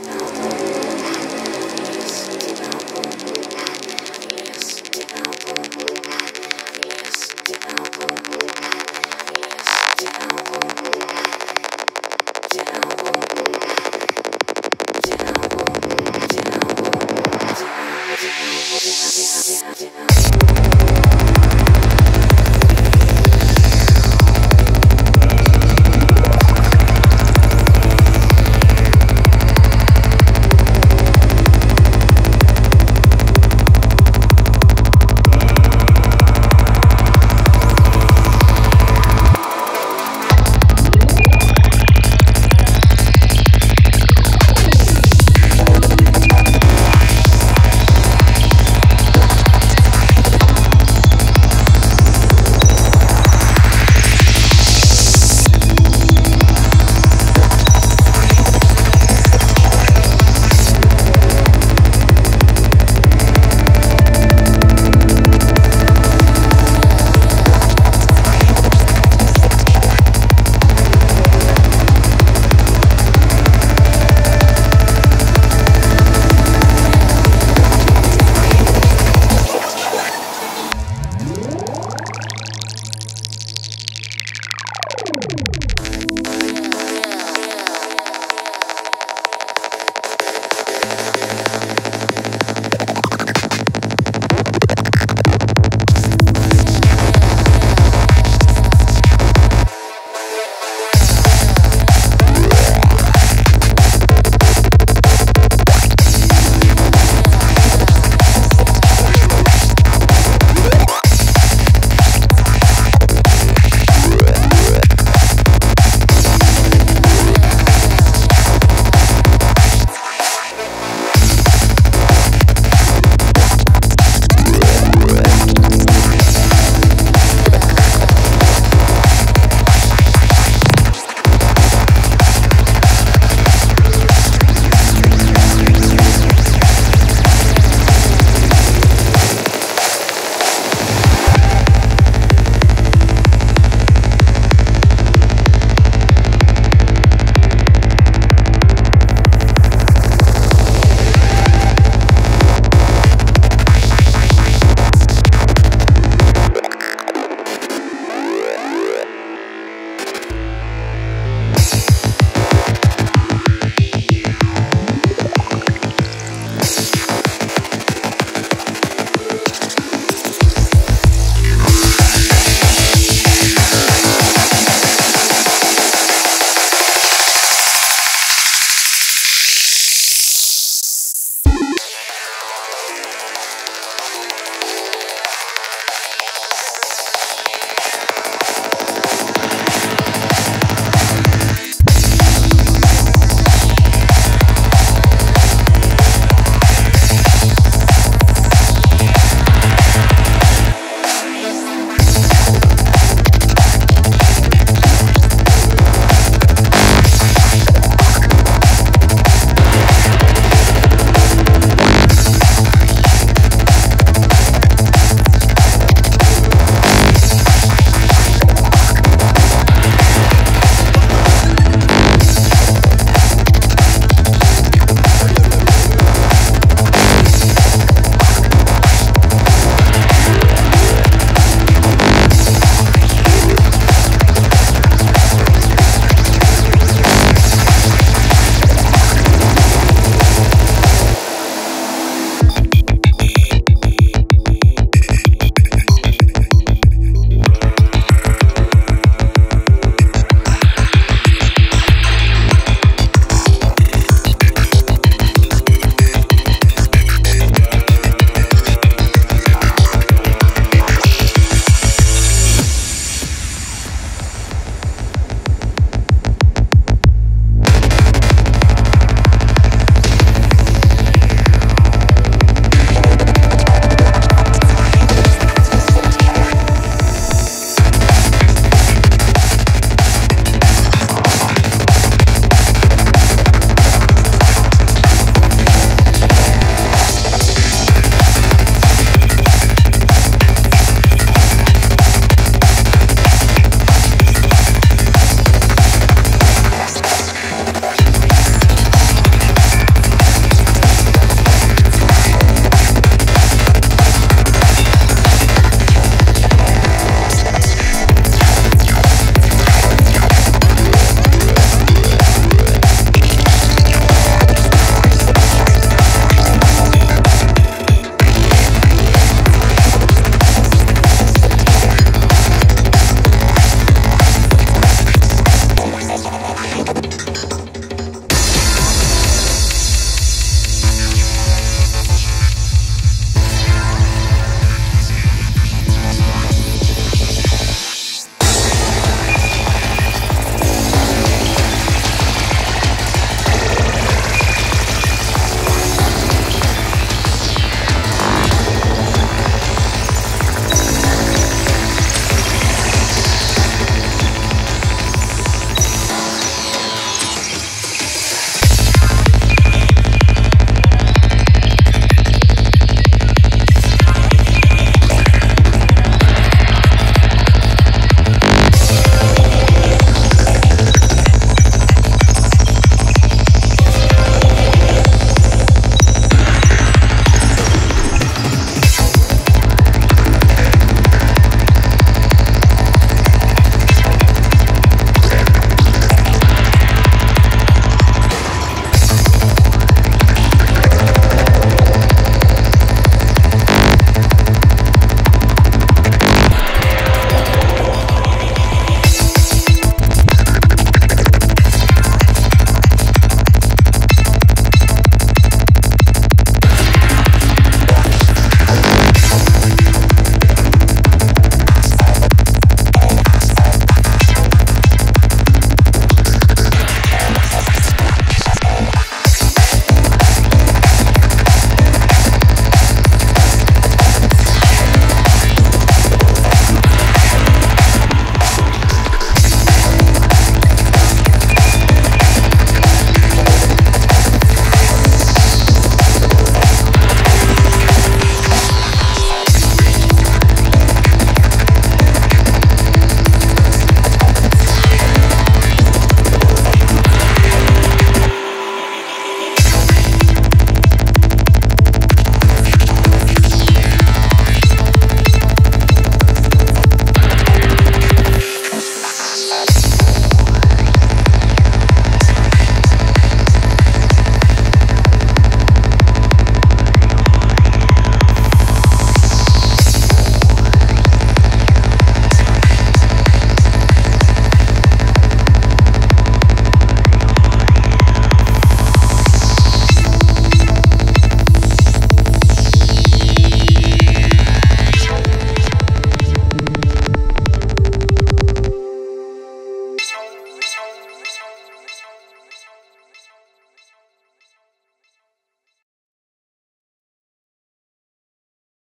deny.